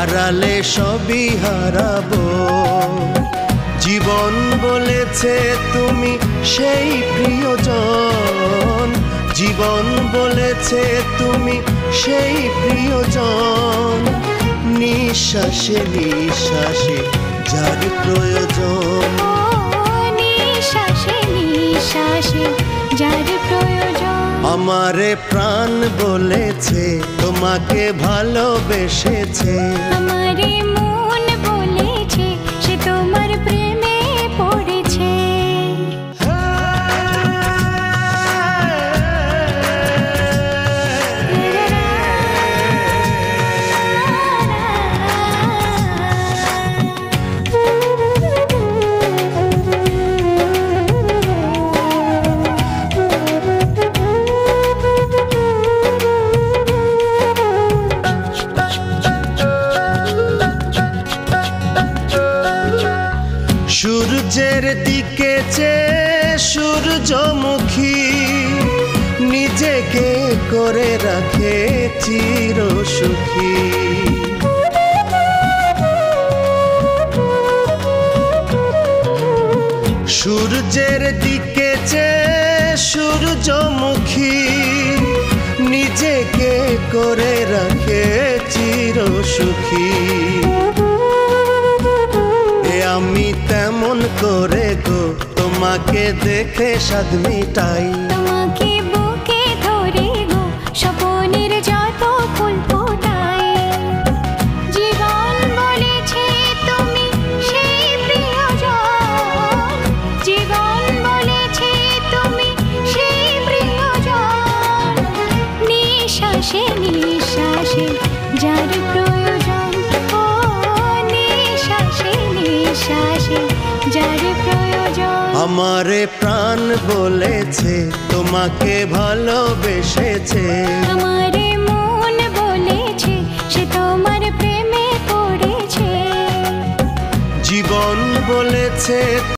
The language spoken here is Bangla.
হারালে সবই হারাবো। জীবন বলেছে তুমি সেই প্রিয়জন, জীবন বলেছে তুমি সেই প্রিয়জন। নিঃশ্বাসে নিঃশ্বাসে যার প্রয়োজন, নিঃশ্বাসে নিঃশ্বাসে যার প্রয়োজন। আমারে প্রাণ বলেছে তোমাকে ভালোবেসেছে, আমারে মন বলেছে সে তোমার প্রেমে পড়েছে। সূর্যের দিকে চেয়ে সূর্যমুখী নিজেকে করে রাখে চিরসুখী। সূর্যের দিকে চেয়ে সূর্যমুখী নিজেকে করে রাখে চিরসুখী। আমি তেমন করে গো তোমাকে দেখে সাধ মিটাই, তোমাকে বুকে ধরে গো স্বপনের যত ফুল ফোটাই। জীবন বলেছে তুমি সেই প্রিয়জন, জীবন বলেছে তুমি সেই প্রিয়জন। নিঃশ্বাসে নিঃশ্বাসে যার প্রয়োজন, নিঃশ্বাসে নিঃশ্বাসে যার প্রয়োজন। আমারে প্রাণ বলেছে তোমাকে ভালোবেসেছে, আমারে মন বলেছে সে তোমার প্রেমে পড়েছে। জীবন বলেছে